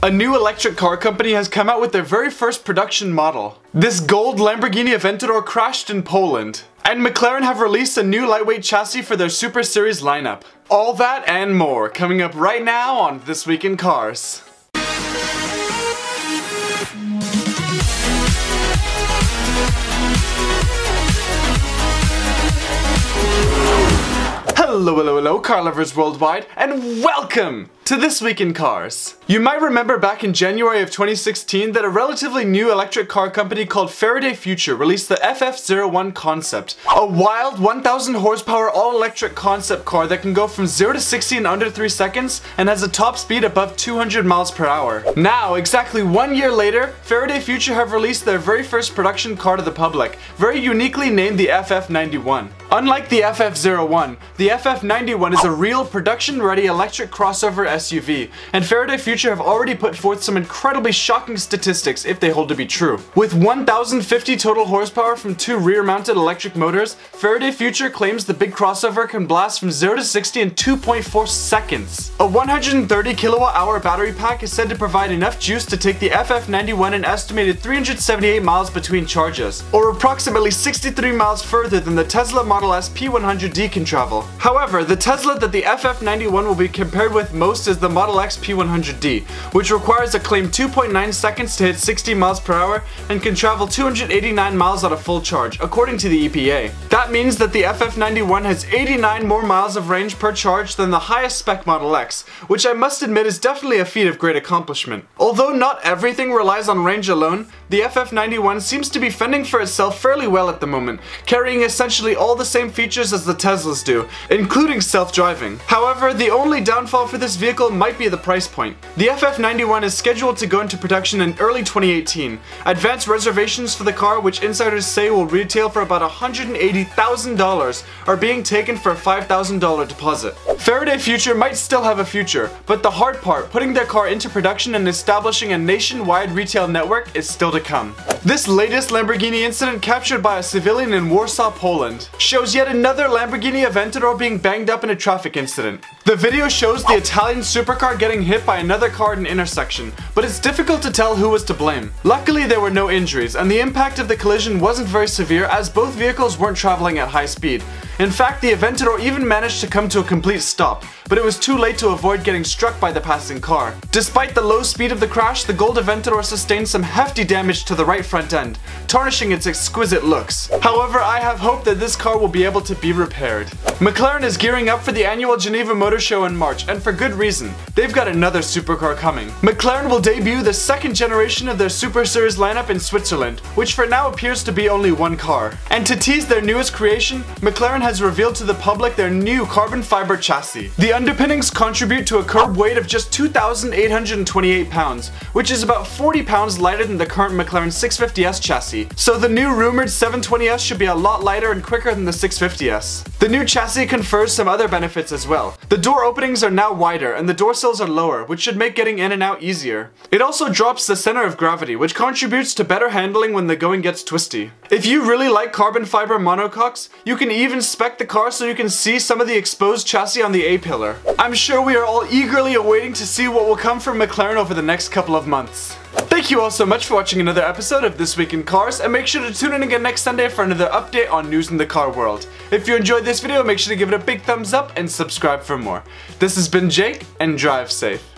A new electric car company has come out with their very first production model. This gold Lamborghini Aventador crashed in Poland. And McLaren have released a new lightweight chassis for their Super Series lineup. All that and more coming up right now on This Week in Cars. Hello, hello, hello, car lovers worldwide, and welcome to This Week in Cars. You might remember back in January of 2016 that a relatively new electric car company called Faraday Future released the FF01 concept, a wild 1,000 horsepower all-electric concept car that can go from 0 to 60 in under 3 seconds and has a top speed above 200 miles per hour. Now, exactly 1 year later, Faraday Future have released their very first production car to the public, very uniquely named the FF91. Unlike the FF01, the FF91 is a real production-ready electric crossover SUV, and Faraday Future have already put forth some incredibly shocking statistics if they hold to be true. With 1,050 total horsepower from 2 rear-mounted electric motors, Faraday Future claims the big crossover can blast from 0 to 60 in 2.4 seconds. A 130 kilowatt-hour battery pack is said to provide enough juice to take the FF91 an estimated 378 miles between charges, or approximately 63 miles further than the Tesla Model S P100D can travel. However, the Tesla that the FF91 will be compared with most is the Model X P100D, which requires a claimed 2.9 seconds to hit 60 miles per hour and can travel 289 miles on a full charge, according to the EPA. That means that the FF91 has 89 more miles of range per charge than the highest spec Model X, which I must admit is definitely a feat of great accomplishment. Although not everything relies on range alone, the FF91 seems to be fending for itself fairly well at the moment, carrying essentially all the same features as the Teslas do, including self-driving. However, the only downfall for this vehicle might be the price point. The FF91 is scheduled to go into production in early 2018. Advance reservations for the car, which insiders say will retail for about $180,000, are being taken for a $5,000 deposit. Faraday Future might still have a future, but the hard part, putting their car into production and establishing a nationwide retail network, is still to come. This latest Lamborghini incident captured by a civilian in Warsaw, Poland, shows yet another Lamborghini Aventador being banged up in a traffic incident. The video shows the Italian supercar getting hit by another car at an intersection, but it's difficult to tell who was to blame. Luckily, there were no injuries, and the impact of the collision wasn't very severe as both vehicles weren't traveling at high speed. In fact, the Aventador even managed to come to a complete stop, but it was too late to avoid getting struck by the passing car. Despite the low speed of the crash, the gold Aventador sustained some hefty damage to the right front end, tarnishing its exquisite looks. However, I have hope that this car will be able to be repaired. McLaren is gearing up for the annual Geneva Motor Show in March, and for good reason. They've got another supercar coming. McLaren will debut the second generation of their Super Series lineup in Switzerland, which for now appears to be only one car. And to tease their newest creation, McLaren has revealed to the public their new carbon fiber chassis. The underpinnings contribute to a curb weight of just 2,828 pounds, which is about 40 pounds lighter than the current McLaren 650S chassis, so the new rumored 720S should be a lot lighter and quicker than the 650S. The new chassis confers some other benefits as well. The door openings are now wider and the door sills are lower, which should make getting in and out easier. It also drops the center of gravity, which contributes to better handling when the going gets twisty. If you really like carbon fiber monocoques, you can even spec the car so you can see some of the exposed chassis on the A-pillar. I'm sure we are all eagerly awaiting to see what will come from McLaren over the next couple of months. Thank you all so much for watching another episode of This Week in Cars, and make sure to tune in again next Sunday for another update on news in the car world. If you enjoyed this video, make sure to give it a big thumbs up and subscribe for more. This has been Jake, and drive safe.